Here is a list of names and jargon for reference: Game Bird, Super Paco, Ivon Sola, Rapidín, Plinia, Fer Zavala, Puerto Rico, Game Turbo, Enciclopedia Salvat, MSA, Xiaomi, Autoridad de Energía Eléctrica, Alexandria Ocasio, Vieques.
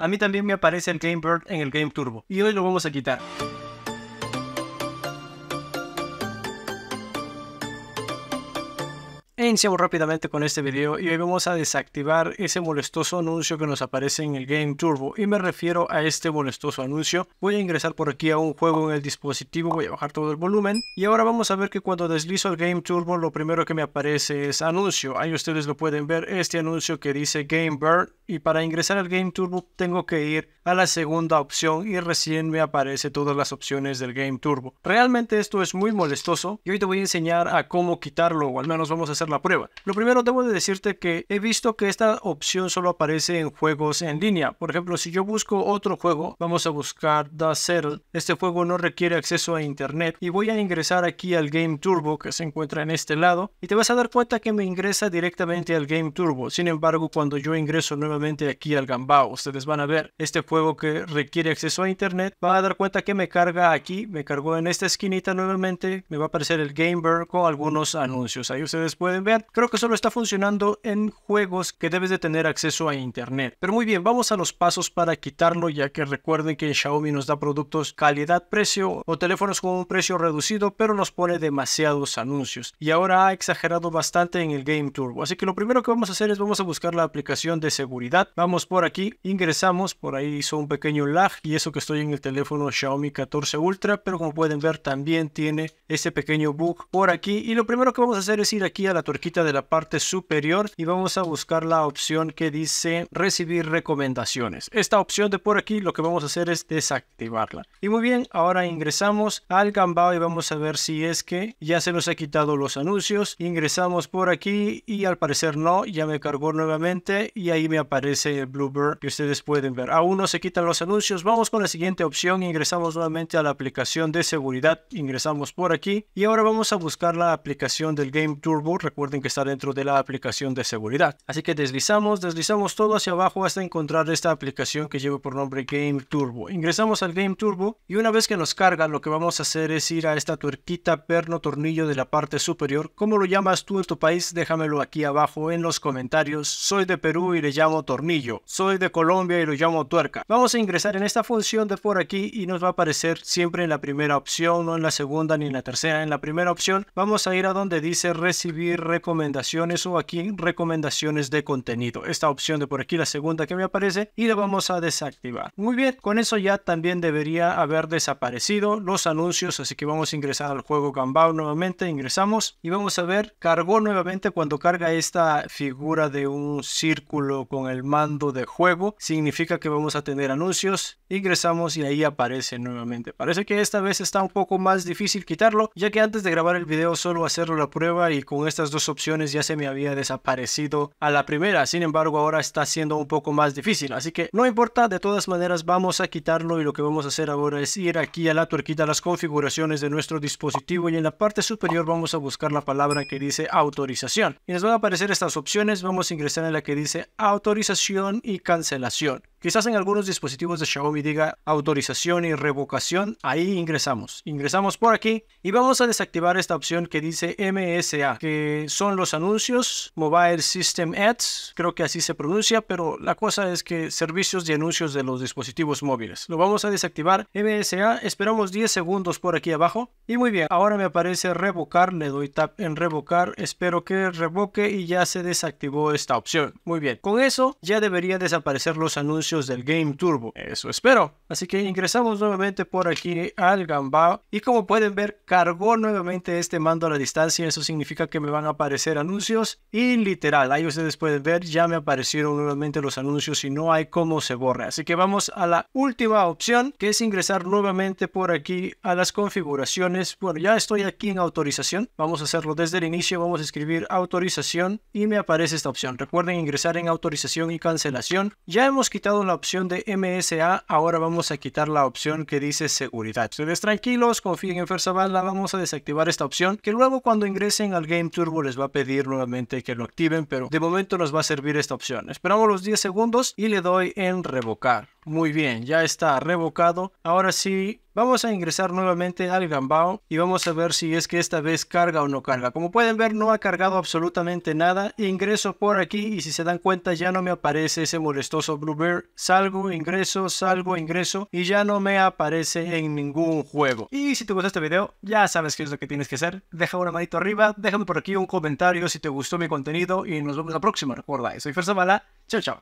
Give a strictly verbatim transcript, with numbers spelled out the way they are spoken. A mí también me aparece el Game Bird en el Game Turbo y hoy lo vamos a quitar. Iniciamos rápidamente con este video y hoy vamos a desactivar ese molestoso anuncio que nos aparece en el Game Turbo, y me refiero a este molestoso anuncio. Voy a ingresar por aquí a un juego en el dispositivo, voy a bajar todo el volumen y ahora vamos a ver que cuando deslizo el Game Turbo lo primero que me aparece es anuncio. Ahí ustedes lo pueden ver, este anuncio que dice Game Bird, y para ingresar al Game Turbo tengo que ir a la segunda opción y recién me aparece todas las opciones del Game Turbo. Realmente esto es muy molestoso y hoy te voy a enseñar a cómo quitarlo, o al menos vamos a hacer la prueba. Lo primero, debo de decirte que he visto que esta opción solo aparece en juegos en línea. Por ejemplo, si yo busco otro juego, vamos a buscar The Settle. Este juego no requiere acceso a internet y voy a ingresar aquí al Game Turbo, que se encuentra en este lado, y te vas a dar cuenta que me ingresa directamente al Game Turbo. Sin embargo, cuando yo ingreso nuevamente aquí al Gambao, ustedes van a ver este juego que requiere acceso a internet, van a dar cuenta que me carga aquí, me cargó en esta esquinita nuevamente, me va a aparecer el Game Bird con algunos anuncios. Ahí ustedes pueden ver, creo que solo está funcionando en juegos que debes de tener acceso a internet. Pero muy bien, vamos a los pasos para quitarlo, ya que recuerden que Xiaomi nos da productos calidad-precio o teléfonos con un precio reducido, pero nos pone demasiados anuncios y ahora ha exagerado bastante en el Game Turbo. Así que lo primero que vamos a hacer es vamos a buscar la aplicación de seguridad. Vamos por aquí, ingresamos, por ahí hizo un pequeño lag y eso que estoy en el teléfono Xiaomi catorce Ultra, pero como pueden ver también tiene este pequeño bug por aquí, y lo primero que vamos a hacer es ir aquí a la tuerquita de la parte superior y vamos a buscar la opción que dice recibir recomendaciones. Esta opción de por aquí lo que vamos a hacer es desactivarla. Y muy bien, ahora ingresamos al Gambao y vamos a ver si es que ya se nos ha quitado los anuncios. Ingresamos por aquí y al parecer no, ya me cargó nuevamente y ahí me aparece el Bluebird que ustedes pueden ver. Aún no se quitan los anuncios. Vamos con la siguiente opción, ingresamos nuevamente a la aplicación de seguridad, ingresamos por aquí y ahora vamos a buscar la aplicación del Game Turbo. Recuerden que está dentro de la aplicación de seguridad. Así que deslizamos, deslizamos todo hacia abajo hasta encontrar esta aplicación que lleva por nombre Game Turbo. Ingresamos al Game Turbo y una vez que nos carga, lo que vamos a hacer es ir a esta tuerquita, perno, tornillo de la parte superior. ¿Cómo lo llamas tú en tu país? Déjamelo aquí abajo en los comentarios. Soy de Perú y le llamo tornillo. Soy de Colombia y lo llamo tuerca. Vamos a ingresar en esta función de por aquí y nos va a aparecer siempre en la primera opción, no en la segunda ni en la tercera. En la primera opción vamos a ir a donde dice recibir recomendaciones, o aquí recomendaciones de contenido, esta opción de por aquí, la segunda que me aparece, y la vamos a desactivar. Muy bien, con eso ya también debería haber desaparecido los anuncios, así que vamos a ingresar al juego Gambao nuevamente, ingresamos y vamos a ver, cargó nuevamente. Cuando carga esta figura de un círculo con el mando de juego significa que vamos a tener anuncios. Ingresamos y ahí aparece nuevamente. Parece que esta vez está un poco más difícil quitarlo, ya que antes de grabar el video solo hacerlo la prueba y con estas dos opciones ya se me había desaparecido a la primera. Sin embargo, ahora está siendo un poco más difícil, así que no importa, de todas maneras vamos a quitarlo. Y lo que vamos a hacer ahora es ir aquí a la tuerquita, a las configuraciones de nuestro dispositivo, y en la parte superior vamos a buscar la palabra que dice autorización y nos van a aparecer estas opciones. Vamos a ingresar en la que dice autorización y cancelación. Quizás en algunos dispositivos de Xiaomi diga autorización y revocación. Ahí ingresamos, ingresamos por aquí y vamos a desactivar esta opción que dice M S A, que son los anuncios, Mobile System Ads, creo que así se pronuncia, pero la cosa es que servicios de anuncios de los dispositivos móviles. Lo vamos a desactivar, M S A, esperamos diez segundos por aquí abajo y muy bien, ahora me aparece revocar, le doy tap en revocar, espero que revoque y ya se desactivó esta opción. Muy bien, con eso ya debería desaparecer los anuncios del Game Turbo, eso espero. Así que ingresamos nuevamente por aquí al Gambao y como pueden ver cargó nuevamente este mando a la distancia. Eso significa que me van a aparecer anuncios y literal, ahí ustedes pueden ver, ya me aparecieron nuevamente los anuncios y no hay cómo se borre. Así que vamos a la última opción, que es ingresar nuevamente por aquí a las configuraciones. Bueno, ya estoy aquí en autorización, vamos a hacerlo desde el inicio, vamos a escribir autorización y me aparece esta opción. Recuerden ingresar en autorización y cancelación. Ya hemos quitado la opción de M S A, ahora vamos a quitar la opción que dice seguridad. Ustedes tranquilos, confíen en Fer Zavala, vamos a desactivar esta opción que luego cuando ingresen al Game Turbo les va a pedir nuevamente que lo activen, pero de momento nos va a servir esta opción. Esperamos los diez segundos y le doy en revocar. Muy bien, ya está revocado. Ahora sí, vamos a ingresar nuevamente al Gambao y vamos a ver si es que esta vez carga o no carga. Como pueden ver, no ha cargado absolutamente nada. Ingreso por aquí y si se dan cuenta ya no me aparece ese molestoso Blue Bird. Salgo, ingreso, salgo, ingreso y ya no me aparece en ningún juego. Y si te gustó este video, ya sabes qué es lo que tienes que hacer. Deja una manito arriba, déjame por aquí un comentario si te gustó mi contenido y nos vemos la próxima. Recuerda, soy Fer Zavala. Chao, chao.